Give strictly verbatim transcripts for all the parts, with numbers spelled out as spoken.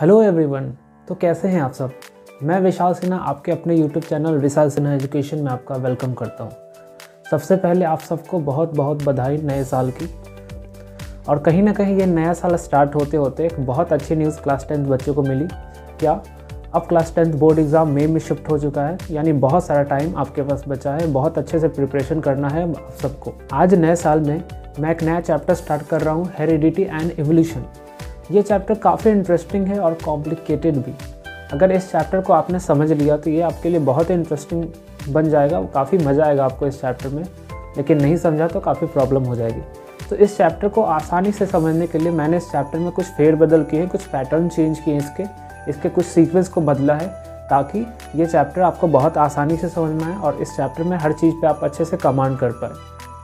Hello everyone, तो कैसे हैं आप सब। मैं विशाल सिन्हा आपके अपने YouTube channel Vishal Sinha education में आपका वेलकम करता हूं। सबसे पहले आप सबको बहुत बहुत बधाई नए साल की। और कहीं ना कहीं ये नया साल स्टार्ट होते होते एक बहुत अच्छी न्यूज़ क्लास टेंथ बच्चों को मिली। क्या अब क्लास टेंथ बोर्ड एग्ज़ाम मई में, में शिफ्ट हो चुका है, यानी बहुत सारा टाइम आपके पास बचा है। बहुत अच्छे से प्रिपरेशन करना है आप सबको। आज नए साल में मैं एक नया चैप्टर स्टार्ट कर रहा हूँ, हेरिडिटी एंड एवोल्यूशन। ये चैप्टर काफ़ी इंटरेस्टिंग है और कॉम्प्लिकेटेड भी। अगर इस चैप्टर को आपने समझ लिया तो ये आपके लिए बहुत ही इंटरेस्टिंग बन जाएगा, काफ़ी मज़ा आएगा आपको इस चैप्टर में। लेकिन नहीं समझा तो काफ़ी प्रॉब्लम हो जाएगी। तो इस चैप्टर को आसानी से समझने के लिए मैंने इस चैप्टर में कुछ फेरबदल किए हैं, कुछ पैटर्न चेंज किए हैं, इसके इसके कुछ सीक्वेंस को बदला है, ताकि ये चैप्टर आपको बहुत आसानी से समझना है और इस चैप्टर में हर चीज़ पर आप अच्छे से कमांड कर पाए।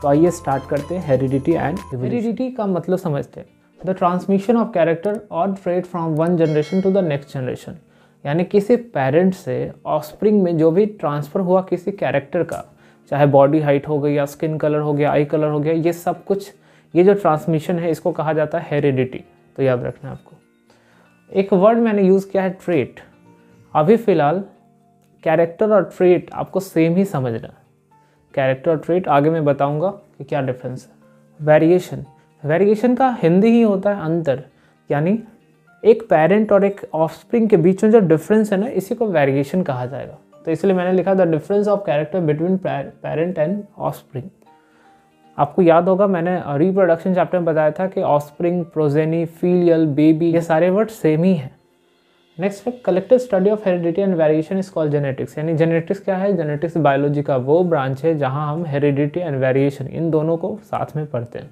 तो आइए स्टार्ट करते हैं हेरिडिटी एंड एवोल्यूशन। हेरिडिटी का मतलब समझते हैं द ट्रांसमिशन ऑफ कैरेक्टर और trait from one generation to the next generation. यानी किसी पेरेंट से ऑफस्प्रिंग में जो भी ट्रांसफ़र हुआ किसी कैरेक्टर का, चाहे बॉडी हाइट हो गई या स्किन कलर हो गया, आई कलर हो गया, ये सब कुछ, ये जो ट्रांसमिशन है इसको कहा जाता है हेरिडिटी। तो याद रखना आपको। एक वर्ड मैंने यूज़ किया है ट्रेट। अभी फ़िलहाल कैरेक्टर और ट्रेट आपको सेम ही समझना। कैरेक्टर और ट्रेट आगे मैं बताऊँगा कि क्या डिफरेंस है। वेरिएशन, वेरिएशन का हिंदी ही होता है अंतर। यानी एक पेरेंट और एक ऑफस्प्रिंग के बीच में जो डिफरेंस है ना, इसी को वेरिएशन कहा जाएगा। तो इसलिए मैंने लिखा the difference of character between parent and offspring. आपको याद होगा मैंने रिप्रोडक्शन चैप्टर में बताया था कि ऑफस्प्रिंग, प्रोजेनी, फीलियल, बेबी, ये सारे वर्ड सेम ही हैं। नेक्स्ट है collective study of heredity and variation is called genetics. यानी जेनेटिक्स क्या है? जेनेटिक्स बायोलॉजी का वो ब्रांच है जहाँ हम हेरिडिटी एंड वेरिएशन इन दोनों को साथ में पढ़ते हैं।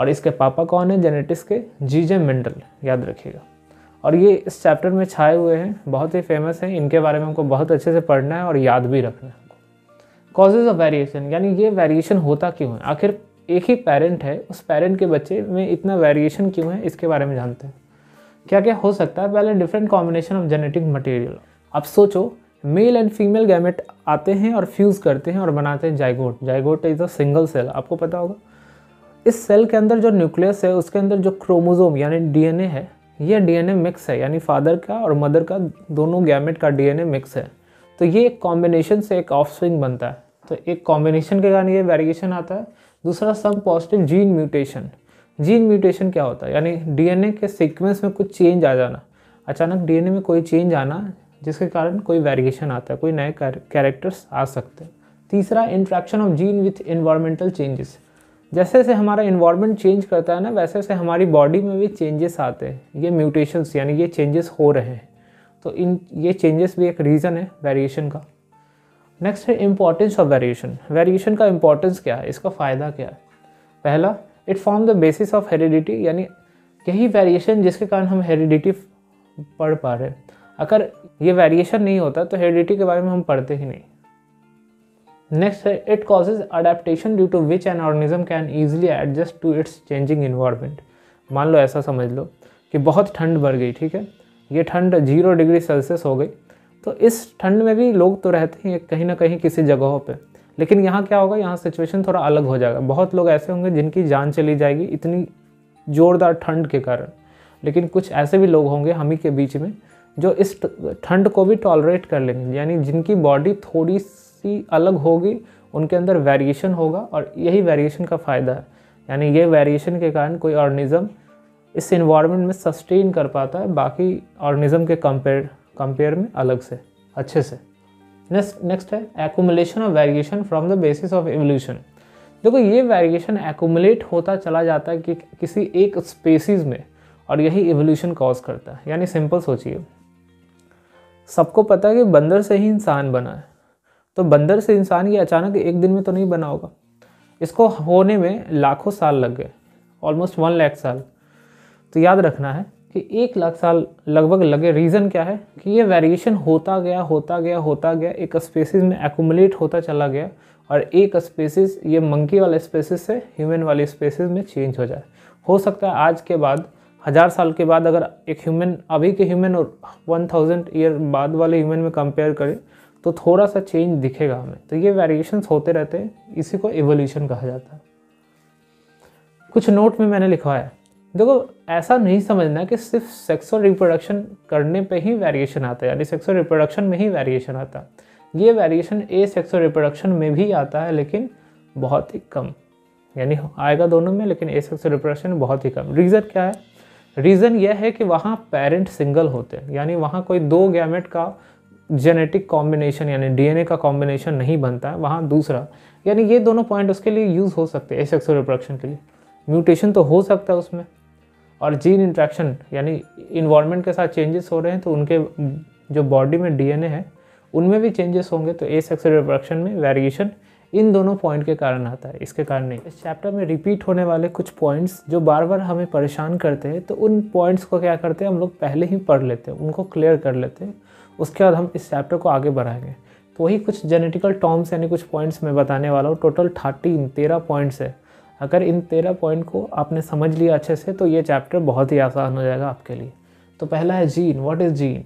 और इसके पापा कौन है? जेनेटिक्स के जीजे मेंडल, याद रखिएगा। और ये इस चैप्टर में छाए हुए हैं, बहुत ही फेमस हैं। इनके बारे में हमको बहुत अच्छे से पढ़ना है और याद भी रखना है। कॉजेज ऑफ वेरिएशन, यानी ये वेरिएशन होता क्यों है? आखिर एक ही पेरेंट है, उस पेरेंट के बच्चे में इतना वेरिएशन क्यों है, इसके बारे में जानते हैं। क्या क्या हो सकता है? पहले different combination of genetic material. आप सोचो, मेल एंड फीमेल गैमेट आते हैं और फ्यूज़ करते हैं और बनाते हैं zygote. Zygote is a single cell, आपको पता होगा। इस सेल के अंदर जो न्यूक्लियस है उसके अंदर जो क्रोमोसोम यानी डीएनए है, ये डीएनए मिक्स है। यानी फादर का और मदर का, दोनों गैमेट का डीएनए मिक्स है। तो ये एक कॉम्बिनेशन से एक ऑफस्प्रिंग बनता है। तो एक कॉम्बिनेशन के कारण ये वेरिएशन आता है। दूसरा, some positive gene mutation. Gene mutation क्या होता है? यानी डीएनए के सीक्वेंस में कुछ चेंज आ जाना, अचानक डीएनए में कोई चेंज आना, जिसके कारण कोई वेरिएशन आता है, कोई नए कैरेक्टर्स आ सकते हैं। तीसरा, interaction of gene with environmental changes. जैसे जैसे हमारा इन्वायरमेंट चेंज करता है ना, वैसे वैसे हमारी बॉडी में भी चेंजेस आते हैं। ये म्यूटेशंस यानी ये चेंजेस हो रहे हैं, तो इन ये चेंजेस भी एक रीज़न है वेरिएशन का। नेक्स्ट है इम्पॉर्टेंस ऑफ वेरिएशन। वेरिएशन का इम्पोर्टेंस क्या है, इसका फ़ायदा क्या है? पहला, it form the basis of heredity. यानी यही वेरिएशन जिसके कारण हम हेरिडिटी पढ़ पा रहे हैं। अगर ये वेरिएशन नहीं होता तो हेरिडिटी के बारे में हम पढ़ते ही नहीं। नेक्स्ट है it causes adaptation due to which an organism can easily adjust to its changing environment. मान लो, ऐसा समझ लो कि बहुत ठंड बढ़ गई, ठीक है, ये ठंड जीरो डिग्री सेल्सियस हो गई। तो इस ठंड में भी लोग तो रहते हैं कहीं ना कहीं किसी जगहों पे, लेकिन यहाँ क्या होगा, यहाँ सिचुएशन थोड़ा अलग हो जाएगा। बहुत लोग ऐसे होंगे जिनकी जान चली जाएगी इतनी ज़ोरदार ठंड के कारण। लेकिन कुछ ऐसे भी लोग होंगे हम ही के बीच में जो इस ठंड को भी टॉलरेट कर लेंगे, यानी जिनकी बॉडी थोड़ी सी अलग होगी, उनके अंदर वेरिएशन होगा। और यही वेरिएशन का फ़ायदा है। यानी ये वेरिएशन के कारण कोई ऑर्गेनिज्म इस एनवायरनमेंट में सस्टेन कर पाता है, बाकी ऑर्गेनिज्म के कंपेयर कंपेयर में अलग से, अच्छे से। नेक्स्ट नेक्स्ट है accumulation of variation from the basis of evolution. देखो, ये वेरिएशन एक्यूमुलेट होता चला जाता है कि किसी एक स्पेसीज़ में, और यही एवोल्यूशन कॉज करता है। यानी सिंपल सोचिए, सबको पता है कि बंदर से ही इंसान बना है, तो बंदर से इंसान ये अचानक एक दिन में तो नहीं बना होगा। इसको होने में लाखों साल लग गए, ऑलमोस्ट वन लाख साल। तो याद रखना है कि एक लाख साल लगभग लगे। रीज़न क्या है कि ये वेरिएशन होता गया होता गया होता गया, एक स्पेसीज़ में एक्यूमुलेट होता चला गया, और एक स्पेसीज़, ये मंकी वाले स्पेसीज़ से ह्यूमन वाली स्पेसीज़ में चेंज हो जाए। हो सकता है आज के बाद, हज़ार साल के बाद, अगर एक ह्यूमन, अभी के ह्यूमन और वन थाउजेंड ईयर बाद वाले ह्यूमन में कंपेयर करें तो थोड़ा सा चेंज दिखेगा हमें। तो ये वेरिएशंस होते रहते हैं, इसी को एवोल्यूशन कहा जाता है। कुछ नोट में मैंने लिखवाया है, देखो ऐसा नहीं समझना कि सिर्फ सेक्स और रिप्रोडक्शन करने पे ही वेरिएशन आता है, यानी सेक्स और रिप्रोडक्शन में ही वेरिएशन आता है। ये वेरिएशन ए सेक्स और रिप्रोडक्शन में भी आता है लेकिन बहुत ही कम, यानी आएगा दोनों में लेकिन ए सेक्स और रिप्रोडक्शन बहुत ही कम। रीज़न क्या है? रीज़न यह है कि वहाँ पेरेंट सिंगल होते हैं, यानी वहाँ कोई दो गैमेट का जेनेटिक कॉम्बिनेशन यानी डीएनए का कॉम्बिनेशन नहीं बनता है वहाँ दूसरा, यानी ये दोनों पॉइंट उसके लिए यूज़ हो सकते हैं ए सेक्स और रिप्रोडक्शन के लिए। म्यूटेशन तो हो सकता है उसमें, और जीन इंट्रैक्शन यानी इन्वायरमेंट के साथ चेंजेस हो रहे हैं तो उनके जो बॉडी में डीएनए है उनमें भी चेंजेस होंगे। तो ए सेक्स और रिप्रोडक्शन में वेरिएशन इन दोनों पॉइंट के कारण आता है, इसके कारण नहीं। इस चैप्टर में रिपीट होने वाले कुछ पॉइंट्स जो बार बार हमें परेशान करते हैं, तो उन पॉइंट्स को क्या करते हैं हम लोग पहले ही पढ़ लेते हैं, उनको क्लियर कर लेते हैं, उसके बाद हम इस चैप्टर को आगे बढ़ाएंगे। तो वही कुछ जेनेटिकल टर्म्स यानी कुछ पॉइंट्स मैं बताने वाला हूँ। टोटल थर्टीन तेरह पॉइंट्स है। अगर इन तेरह पॉइंट को आपने समझ लिया अच्छे से तो ये चैप्टर बहुत ही आसान हो जाएगा आपके लिए। तो पहला है जीन। What is gene?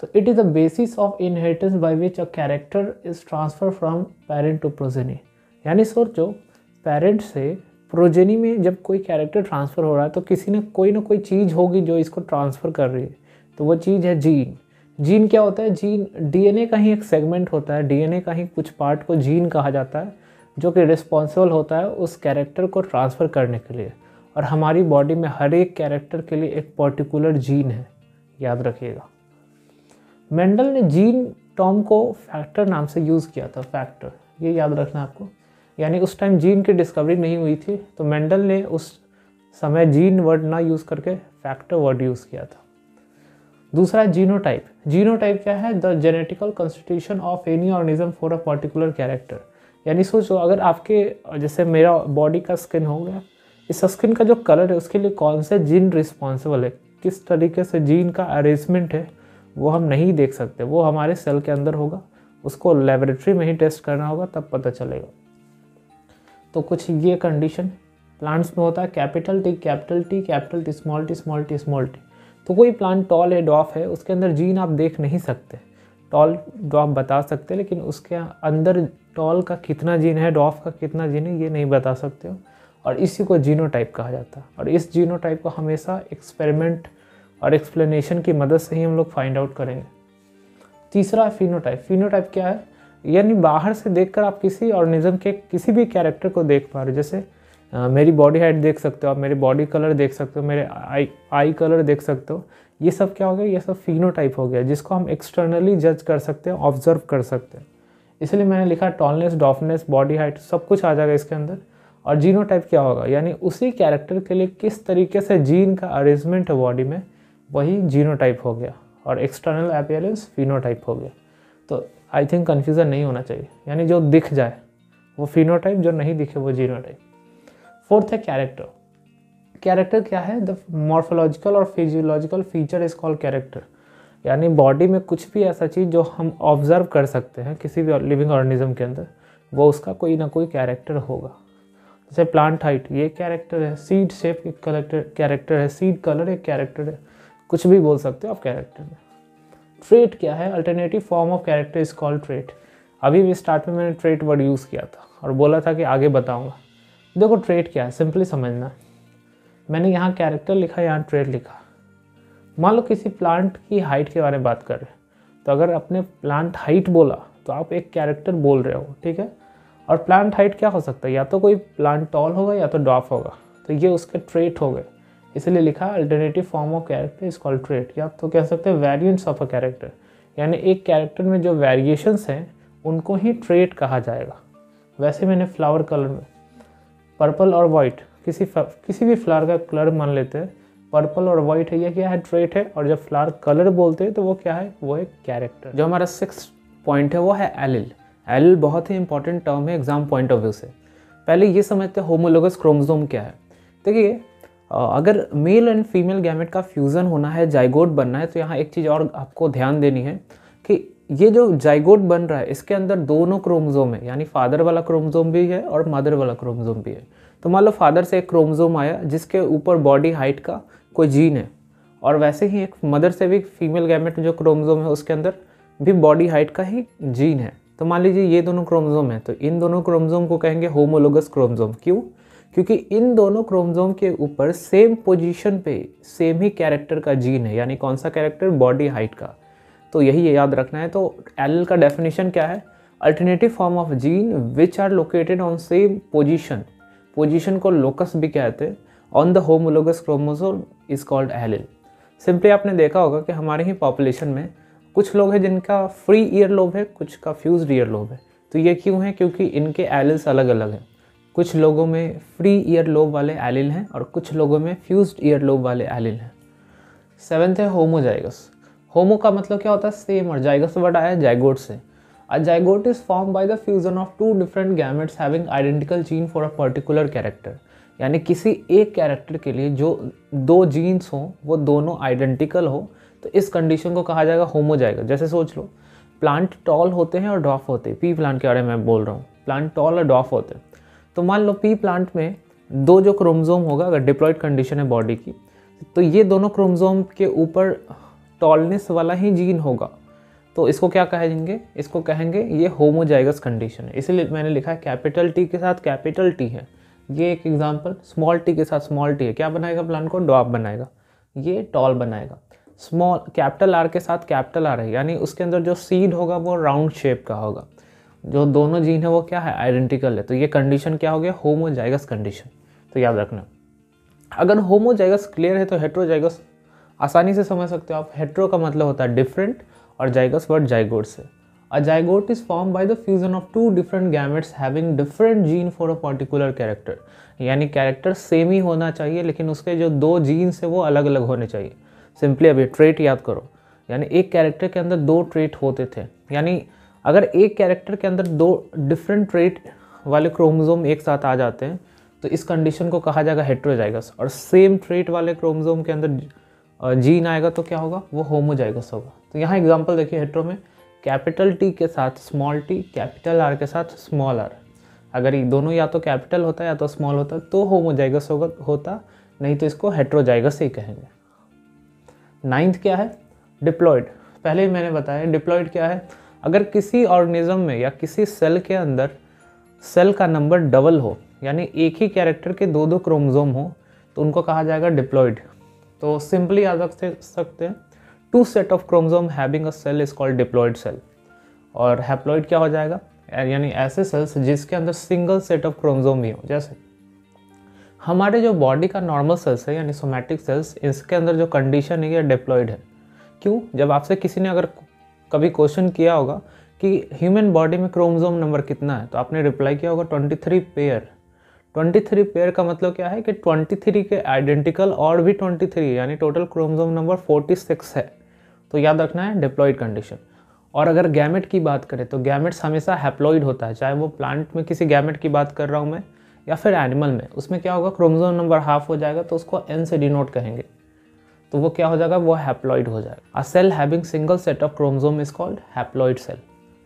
तो it is the basis of inheritance by which a character is transfer from parent to progeny. यानी सोचो पेरेंट से प्रोजेनी में जब कोई कैरेक्टर ट्रांसफ़र हो रहा है तो किसी ने कोई ना कोई चीज़ होगी जो इसको ट्रांसफ़र कर रही है, तो वो चीज़ है जीन। जीन क्या होता है? जीन डीएनए का ही एक सेगमेंट होता है, डीएनए का ही कुछ पार्ट को जीन कहा जाता है, जो कि रिस्पॉन्सिबल होता है उस कैरेक्टर को ट्रांसफ़र करने के लिए। और हमारी बॉडी में हर एक कैरेक्टर के लिए एक पर्टिकुलर जीन है, याद रखिएगा। मेंडल ने जीन टर्म को फैक्टर नाम से यूज़ किया था, फैक्टर, ये याद रखना आपको। यानी उस टाइम जीन की डिस्कवरी नहीं हुई थी तो मेंडल ने उस समय जीन वर्ड ना यूज़ करके फैक्टर वर्ड यूज़ किया था। दूसरा जीनोटाइप। जीनोटाइप क्या है? The genetical constitution of any organism for a particular character. यानी सोचो अगर आपके जैसे मेरा बॉडी का स्किन हो गया, इस स्किन का जो कलर है उसके लिए कौन से जीन रिस्पॉन्सिबल है, किस तरीके से जीन का अरेंजमेंट है वो हम नहीं देख सकते, वो हमारे सेल के अंदर होगा, उसको लेबोरेटरी में ही टेस्ट करना होगा तब पता चलेगा। तो कुछ ये कंडीशन प्लांट्स में होता है। Capital T capital T capital T small T small T small T. तो कोई प्लांट टॉल है डॉफ है उसके अंदर जीन आप देख नहीं सकते, टॉल डॉफ बता सकते लेकिन उसके अंदर टॉल का कितना जीन है डॉफ का कितना जीन है ये नहीं बता सकते हो, और इसी को जीनोटाइप कहा जाता है। और इस जीनोटाइप को हमेशा एक्सपेरिमेंट और एक्सप्लेनेशन की मदद से ही हम लोग फाइंड आउट करेंगे। तीसरा फिनोटाइप। फिनोटाइप क्या है? यानी बाहर से देखकर आप किसी ऑर्गेनिज्म के किसी भी कैरेक्टर को देख पा रहे हो, जैसे आ, मेरी बॉडी हाइट देख सकते हो आप, मेरी बॉडी कलर देख सकते हो, मेरे आई आई कलर देख सकते हो, ये सब क्या हो गया, ये सब फिनोटाइप हो गया जिसको हम एक्सटर्नली जज कर सकते हैं, ऑब्जर्व कर सकते हैं। इसलिए मैंने लिखा टॉलनेस डॉफनेस बॉडी हाइट सब कुछ आ जाएगा इसके अंदर। और जीनोटाइप क्या होगा, यानी उसी कैरेक्टर के लिए किस तरीके से जीन का अरेंजमेंट है बॉडी में वही जीनोटाइप हो गया, और एक्सटर्नल अपीयरेंस फिनोटाइप हो गया। तो आई थिंक कन्फ्यूज़न नहीं होना चाहिए, यानी जो दिख जाए वो फिनोटाइप, जो नहीं दिखे वो जीनोटाइप। फोर्थ है कैरेक्टर। कैरेक्टर क्या है? द मॉर्फोलॉजिकल और physiological feature is called character. यानी बॉडी में कुछ भी ऐसा चीज़ जो हम ऑब्जर्व कर सकते हैं किसी भी लिविंग ऑर्गेनिज्म के अंदर, वो उसका कोई ना कोई कैरेक्टर होगा। जैसे प्लांट हाइट ये कैरेक्टर है, सीड शेप एक कैरेक्टर है, सीड कलर एक कैरेक्टर है, कुछ भी बोल सकते हो आप कैरेक्टर में। ट्रेट क्या है? Alternative form of character is called trait. अभी भी स्टार्ट में मैंने ट्रेट वर्ड यूज़ किया था और बोला था कि आगे बताऊंगा। देखो ट्रेट क्या है सिंपली समझना। मैंने यहाँ कैरेक्टर लिखा, यहाँ ट्रेट लिखा। मान लो किसी प्लांट की हाइट के बारे में बात कर रहे हैं, तो अगर अपने प्लांट हाइट बोला तो आप एक कैरेक्टर बोल रहे हो, ठीक है। और प्लांट हाइट क्या हो सकता है? या तो कोई प्लांट टॉल होगा या तो डॉफ होगा, तो ये उसके ट्रेट हो गए। इसलिए लिखा alternative form of character is called trait, या तो कह सकते हैं वेरिएंट्स ऑफ अ कैरेक्टर। यानी एक कैरेक्टर में जो वेरिएशंस हैं उनको ही ट्रेट कहा जाएगा। वैसे मैंने फ्लावर कलर में पर्पल और वाइट, किसी किसी भी फ्लावर का कलर मान लेते हैं, पर्पल और वाइट है, यह क्या है? ट्रेट है। और जब फ्लावर कलर बोलते हैं तो वो क्या है? वो एक कैरेक्टर। जो हमारा सिक्स पॉइंट है वो है एलिल। एलिल बहुत ही इंपॉर्टेंट टर्म है एग्जाम पॉइंट ऑफ व्यू से। पहले ये समझते हैं होमोलोगस क्रोमोसोम क्या है। देखिए अगर मेल एंड फीमेल गैमेट का फ्यूज़न होना है, जाइगोट बनना है, तो यहाँ एक चीज़ और आपको ध्यान देनी है कि ये जो जाइगोट बन रहा है इसके अंदर दोनों क्रोमोसोम है, यानी फादर वाला क्रोमोसोम भी है और मदर वाला क्रोमोसोम भी है। तो मान लो फादर से एक क्रोमोसोम आया जिसके ऊपर बॉडी हाइट का कोई जीन है, और वैसे ही एक मदर से भी फीमेल गैमेट में जो क्रोमोसोम है उसके अंदर भी बॉडी हाइट का ही जीन है। तो मान लीजिए ये दोनों क्रोमोसोम है, तो इन दोनों क्रोमोसोम को कहेंगे होमोलोगस क्रोमोसोम। क्यों? क्योंकि इन दोनों क्रोमोसोम के ऊपर सेम पोजीशन पे सेम ही कैरेक्टर का जीन है, यानी कौन सा कैरेक्टर, बॉडी हाइट का। तो यही याद रखना है। तो एल का डेफिनेशन क्या है, alternative form of gene which are located on same position, position को लोकस भी कहते हैं, on the homologous chromosome is called allele. Simply आपने देखा होगा कि हमारे ही पॉपुलेशन में कुछ लोग हैं जिनका फ्री ईयर लोब है, कुछ का फ्यूज ईयर लोब है। तो ये क्यों है, क्योंकि इनके एलिल्स अलग अलग हैं। कुछ लोगों में फ्री ईयर लोब वाले एलील हैं और कुछ लोगों में फ्यूज ईयर लोब वाले एलील हैं। सेवन्थ है होमोजाइगस। होमो का मतलब क्या होता है, सेम, और जाइगस वर्ड आया जाइगोट से। A zygote is form by the fusion of two different gametes having identical gene for a particular character, यानी किसी एक कैरेक्टर के लिए जो दो जीन्स हों वो दोनों आइडेंटिकल हो, तो इस कंडीशन को कहा जाएगा होमोजाइगस। जैसे सोच लो प्लांट टॉल होते हैं और डॉफ होते हैं, पी प्लांट के बारे में बोल रहा हूँ, प्लांट टॉल और डॉफ होते हैं। तो मान लो पी प्लांट में दो जो क्रोमोसोम होगा, अगर डिप्लॉयड कंडीशन है बॉडी की, तो ये दोनों क्रोमोसोम के ऊपर टॉलनेस वाला ही जीन होगा। तो इसको क्या कहेंगे, इसको कहेंगे ये होमोजाइगस कंडीशन है। इसीलिए मैंने लिखा है कैपिटल टी के साथ कैपिटल टी है, ये एक एग्जांपल। स्मॉल टी के साथ स्मॉल टी है, क्या बनाएगा, प्लांट को डॉप बनाएगा, ये टॉल बनाएगा। स्मॉल कैपिटल आर के साथ कैपिटल आर है, यानी उसके अंदर जो सीड होगा वो राउंड शेप का होगा। जो दोनों जीन है वो क्या है, आइडेंटिकल है। तो ये कंडीशन क्या हो गया, होमोजाइगस कंडीशन। तो याद रखना, अगर होमोजाइगस क्लियर है तो हेट्रोजाइगस आसानी से समझ सकते हो आप। हेट्रो का मतलब होता है डिफरेंट और जाइगस वर्ड जाइगोट से। A zygote is form by the fusion of two different gametes having different gene for a particular character, यानी कैरेक्टर सेम ही होना चाहिए लेकिन उसके जो दो जीन्स है वो अलग अलग होने चाहिए। सिंपली अब ये ट्रेट याद करो, यानी एक कैरेक्टर के अंदर दो ट्रेट होते थे, यानी अगर एक कैरेक्टर के अंदर दो डिफरेंट ट्रेट वाले क्रोमोसोम एक साथ आ जाते हैं तो इस कंडीशन को कहा जाएगा हेट्रोजाइगस, और सेम ट्रेट वाले क्रोमोसोम के अंदर जीन आएगा तो क्या होगा, वो होमोजाइगस होगा। तो यहाँ एग्जांपल देखिए, हेट्रो में कैपिटल टी के साथ स्मॉल टी, कैपिटल आर के साथ स्मॉल आर। अगर ये दोनों या तो कैपिटल होता या तो स्मॉल होता तो होमोजाइगस होगा, नहीं तो इसको हेट्रोजाइगस ही कहेंगे। नाइन्थ क्या है, डिप्लॉयड। पहले ही मैंने बताया डिप्लॉयड क्या है, अगर किसी ऑर्गेनिज्म में या किसी सेल के अंदर सेल का नंबर डबल हो, यानी एक ही कैरेक्टर के दो दो क्रोमोसोम हो, तो उनको कहा जाएगा डिप्लॉयड। तो सिंपली याद रख सकते हैं, two set of chromosome having a cell is called diploid cell, और हैप्लॉयड क्या हो जाएगा, यानी ऐसे सेल्स जिसके अंदर सिंगल सेट ऑफ क्रोमोसोम भी हो। जैसे हमारे जो बॉडी का नॉर्मल सेल्स है यानी सोमैटिक सेल्स, इसके अंदर जो कंडीशन है ये डिप्लॉयड है। क्यों, जब आपसे किसी ने अगर कभी क्वेश्चन किया होगा कि ह्यूमन बॉडी में क्रोमोसोम नंबर कितना है, तो आपने रिप्लाई किया होगा तेईस पेयर। तेईस पेयर का मतलब क्या है कि तेईस के आइडेंटिकल और भी तेईस, यानी टोटल क्रोमोसोम नंबर छियालीस है। तो याद रखना है डिप्लॉयड कंडीशन। और अगर गैमेट की बात करें तो गैमेट्स हमेशा हैप्लॉयड होता है, चाहे वो प्लांट में किसी गैमेट की बात कर रहा हूँ मैं या फिर एनिमल में, उसमें क्या होगा, क्रोमोसोम नंबर हाफ हो जाएगा तो उसको एन से डिनोट कहेंगे, तो वो क्या हो जाएगा, वो हैप्लॉइड हो जाएगा। A cell having single set of chromosome is called haploid cell.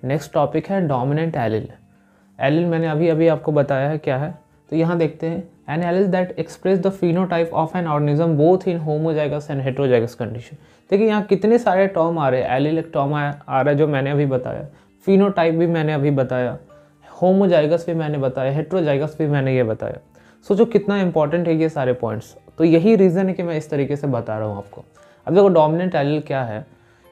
Next topic है डोमिनेंट एलील। एलील मैंने अभी अभी आपको बताया है क्या है, तो यहाँ देखते हैं, an allele that express the phenotype of an organism both in homozygous and heterozygous condition. देखिए यहाँ कितने सारे टर्म आ रहे हैं, एलील एक टर्म आ रहा है जो मैंने अभी बताया, फिनोटाइप भी मैंने अभी बताया, होमोजाइगस भी मैंने बताया, हेटेरोजाइगस भी मैंने ये बताया। सोचो कितना इंपॉर्टेंट है ये सारे पॉइंट्स। तो यही रीज़न है कि मैं इस तरीके से बता रहा हूँ आपको। अब देखो डोमिनेंट एलील क्या है,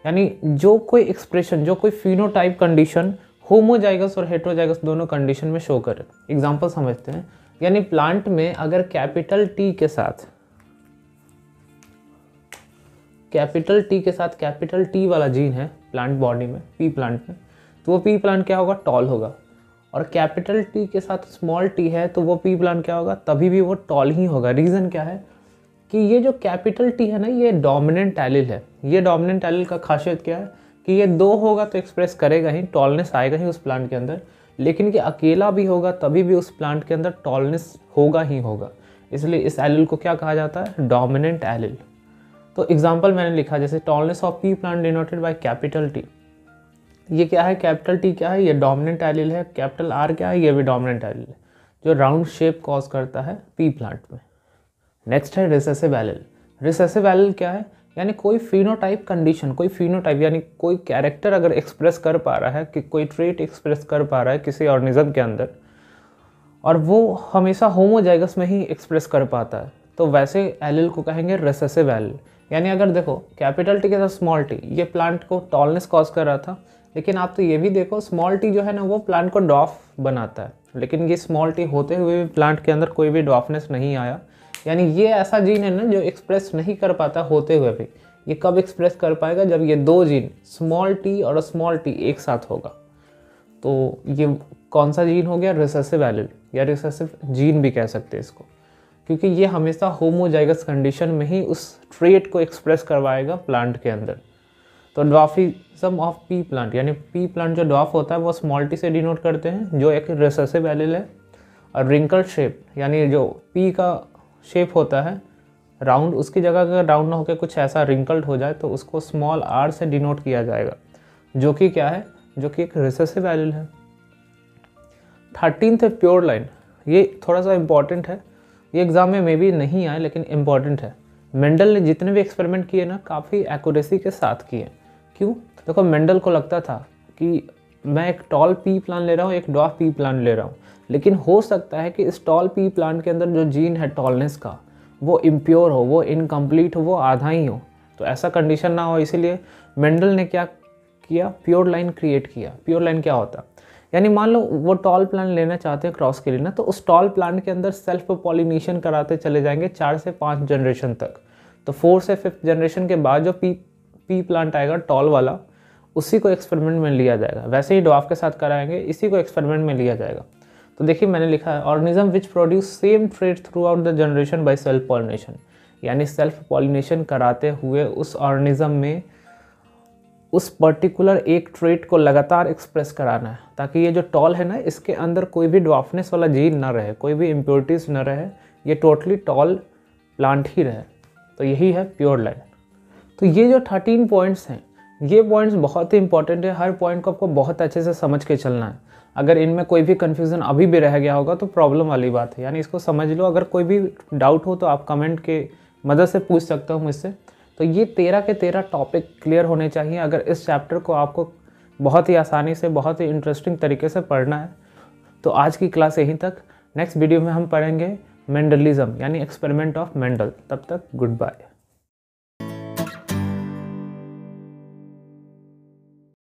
यानी जो कोई एक्सप्रेशन, जो कोई फिनोटाइप कंडीशन होमोजाइगस और हेटेरोजाइगस दोनों कंडीशन में शो करे। एग्जांपल समझते हैं, यानी प्लांट में अगर कैपिटल टी के साथ कैपिटल टी के साथ कैपिटल टी वाला जीन है प्लांट बॉडी में, पी प्लांट में, तो वो पी प्लांट क्या होगा, टॉल होगा। और कैपिटल टी के साथ स्मॉल टी है तो वो पी प्लांट क्या होगा, तभी भी वो टॉल ही होगा। रीज़न क्या है कि ये जो कैपिटल टी है ना, ये डोमिनेंट एलील है। ये डोमिनेंट एलील का खासियत क्या है कि ये दो होगा तो एक्सप्रेस करेगा ही, टॉलनेस आएगा ही उस प्लांट के अंदर, लेकिन ये अकेला भी होगा तभी भी उस प्लांट के अंदर टॉलनेस होगा ही होगा। इसलिए इस एलील को क्या कहा जाता है, डोमिनेंट एलील। तो एग्जाम्पल मैंने लिखा, जैसे tallness of pea plant denoted by capital T. ये क्या है, कैपिटल टी क्या है, ये डोमिनेंट एलील है। कैपिटल आर क्या है, ये भी डोमिनेंट एलील है, जो राउंड शेप कॉज करता है पी प्लांट में। नेक्स्ट है रिसेसिव एलील। रिसेसिव एलील क्या है, यानी कोई फिनोटाइप कंडीशन, कोई फिनोटाइप यानी कोई कैरेक्टर अगर एक्सप्रेस कर पा रहा है कि कोई ट्रेट एक्सप्रेस कर पा रहा है किसी ऑर्गेनिज्म के अंदर, और वो हमेशा होमोजाइगस में ही एक्सप्रेस कर पाता है। तो वैसे एलील को कहेंगे रिसेसिव एलील। यानी अगर देखो कैपिटल टी के साथ स्मॉल टी, ये प्लांट को टॉलनेस कॉज कर रहा था, लेकिन आप तो ये भी देखो स्मॉल टी जो है ना वो प्लांट को डॉफ बनाता है, लेकिन ये स्मॉल टी होते हुए भी प्लांट के अंदर कोई भी डॉफनेस नहीं आया। यानी ये ऐसा जीन है ना जो एक्सप्रेस नहीं कर पाता होते हुए भी। ये कब एक्सप्रेस कर पाएगा? जब ये दो जीन स्मॉल टी और स्मॉल टी एक साथ होगा। तो ये कौन सा जीन हो गया? रिसेसिव एलील या रिसेसिव जीन भी कह सकते हैं इसको, क्योंकि ये हमेशा होमोजाइगस कंडीशन में ही उस ट्रेट को एक्सप्रेस करवाएगा प्लांट के अंदर। तो ड्वाफिज्म ऑफ पी प्लांट, यानी पी प्लांट जो ड्वाफ होता है वो स्मॉल टी से डिनोट करते हैं, जो एक रिसेसिव एलील है। और रिंकल शेप, यानी जो पी का शेप होता है राउंड, उसकी जगह अगर राउंड ना होकर कुछ ऐसा रिंकल्ड हो जाए तो उसको स्मॉल आर से डिनोट किया जाएगा, जो कि क्या है, जो कि एक रिसेसिव एलील है। थर्टीन्थ है प्योर लाइन। ये थोड़ा सा इम्पॉर्टेंट है, ये एग्ज़ाम में मे भी नहीं आए लेकिन इम्पॉर्टेंट है। मेंडल ने जितने भी एक्सपेरिमेंट किए ना काफ़ी एक्यूरेसी के साथ किए। क्यों? देखो मेंडल को लगता था कि मैं एक टॉल पी प्लांट ले रहा हूँ, एक डॉफ पी प्लांट ले रहा हूँ, लेकिन हो सकता है कि इस टॉल पी प्लांट के अंदर जो जीन है टॉलनेस का वो इम्प्योर हो, वो इनकम्प्लीट हो, वो आधा ही हो। तो ऐसा कंडीशन ना हो, इसीलिए मेंडल ने क्या किया, प्योर लाइन क्रिएट किया। प्योर लाइन क्या होता, यानी मान लो वो टॉल प्लांट लेना चाहते हैं क्रॉस के लिए ना, तो उस टॉल प्लांट के अंदर सेल्फ पॉलिनेशन कराते चले जाएंगे चार से पाँच जनरेशन तक। तो फोर से फिफ्थ जनरेशन के बाद जो पी पी प्लांट आएगा टॉल वाला, उसी को एक्सपेरिमेंट में लिया जाएगा। वैसे ही डॉफ के साथ कराएंगे, इसी को एक्सपेरिमेंट में लिया जाएगा। तो देखिए मैंने लिखा है organism which produce same trait through out the generation by self pollination, यानी सेल्फ पॉलिनेशन कराते हुए उस ऑर्गेनिज्म में उस पर्टिकुलर एक ट्रेट को लगातार एक्सप्रेस कराना है, ताकि ये जो टॉल है ना इसके अंदर कोई भी ड्वाफनेस वाला जीन ना रहे, कोई भी इम्प्योरिटीज़ ना रहे, ये टोटली टॉल प्लांट ही रहे। तो यही है प्योर लाइन। तो ये जो थर्टीन पॉइंट्स हैं, ये पॉइंट्स बहुत ही इंपॉर्टेंट है। हर पॉइंट को आपको बहुत अच्छे से समझ के चलना है। अगर इनमें कोई भी कन्फ्यूज़न अभी भी रह गया होगा तो प्रॉब्लम वाली बात है, यानी इसको समझ लो। अगर कोई भी डाउट हो तो आप कमेंट के मदद से पूछ सकते हो मुझसे। तो ये तेरह के तेरह टॉपिक क्लियर होने चाहिए अगर इस चैप्टर को आपको बहुत ही आसानी से, बहुत ही इंटरेस्टिंग तरीके से पढ़ना है। तो आज की क्लास यहीं तक। नेक्स्ट वीडियो में हम पढ़ेंगे मेंडलिज्म, यानी एक्सपेरिमेंट ऑफ मेंडल। तब तक गुड बाय।